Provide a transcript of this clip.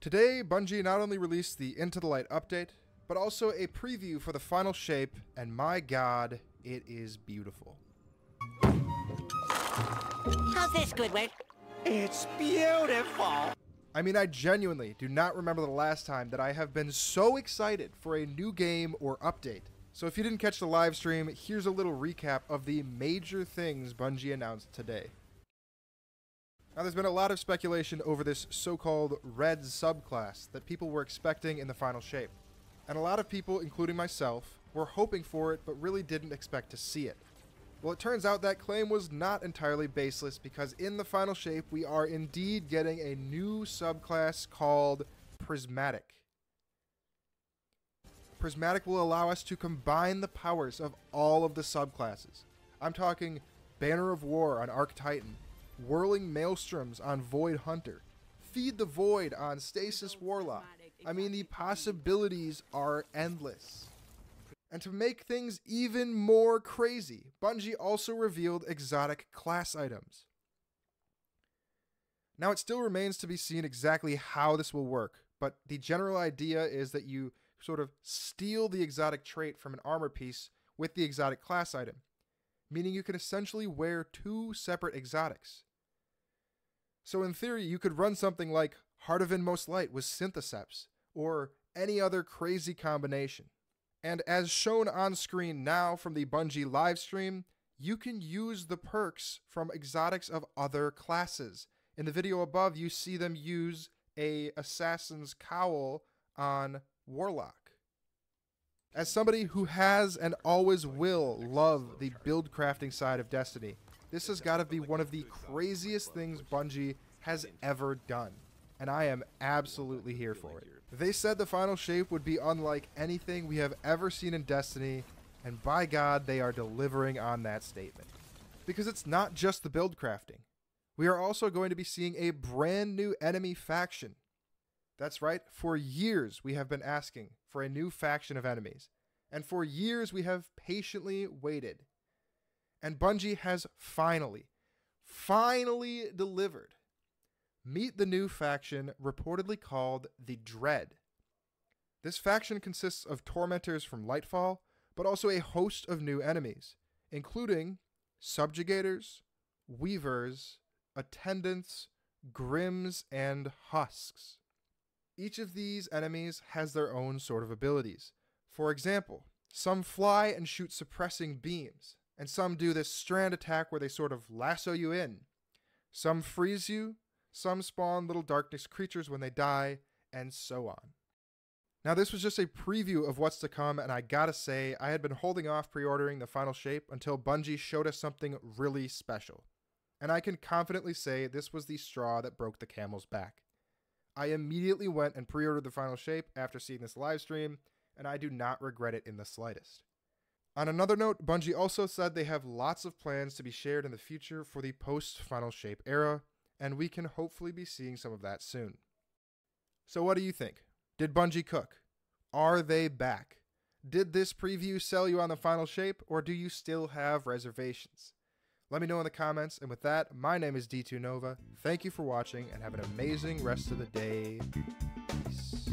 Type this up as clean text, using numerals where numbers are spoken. Today, Bungie not only released the Into the Light update, but also a preview for the Final Shape, and my god, it is beautiful. How's this, Goodwin? It's beautiful! I mean, I genuinely do not remember the last time that I have been so excited for a new game or update. So if you didn't catch the live stream, here's a little recap of the major things Bungie announced today. Now, there's been a lot of speculation over this so-called Red subclass that people were expecting in the Final Shape. And a lot of people, including myself, were hoping for it but really didn't expect to see it. Well, it turns out that claim was not entirely baseless, because in the Final Shape, we are indeed getting a new subclass called Prismatic. Prismatic will allow us to combine the powers of all of the subclasses. I'm talking Banner of War on Arc Titan, Whirling Maelstroms on Void Hunter, Feed the Void on Stasis Warlock. I mean, the possibilities are endless. And to make things even more crazy, Bungie also revealed exotic class items. Now, it still remains to be seen exactly how this will work, but the general idea is that you sort of steal the exotic trait from an armor piece with the exotic class item, meaning you can essentially wear two separate exotics. So in theory, you could run something like Heart of Inmost Light with Syntheseps, or any other crazy combination. And as shown on screen now from the Bungie livestream, you can use the perks from exotics of other classes. In the video above, you see them use an Assassin's Cowl on Warlock. As somebody who has and always will love the build crafting side of Destiny, this has got to be one of the craziest things Bungie has ever done. And I am absolutely here for it. They said the Final Shape would be unlike anything we have ever seen in Destiny, and by God, they are delivering on that statement. Because it's not just the build crafting. We are also going to be seeing a brand new enemy faction. That's right, for years we have been asking for a new faction of enemies, and for years we have patiently waited. And Bungie has finally delivered. Meet the new faction, reportedly called the Dread. This faction consists of tormentors from Lightfall, but also a host of new enemies, including subjugators, weavers, attendants, grims, and husks. Each of these enemies has their own sort of abilities. For example, some fly and shoot suppressing beams, and some do this strand attack where they sort of lasso you in. Some freeze you, some spawn little darkness creatures when they die, and so on. Now, this was just a preview of what's to come, and I gotta say, I had been holding off pre-ordering the Final Shape until Bungie showed us something really special. And I can confidently say this was the straw that broke the camel's back. I immediately went and pre-ordered the Final Shape after seeing this live stream, and I do not regret it in the slightest. On another note, Bungie also said they have lots of plans to be shared in the future for the post-Final Shape era, and we can hopefully be seeing some of that soon. So what do you think? Did Bungie cook? Are they back? Did this preview sell you on the Final Shape, or do you still have reservations? Let me know in the comments, and with that, my name is D2 Nova. Thank you for watching, and have an amazing rest of the day. Peace.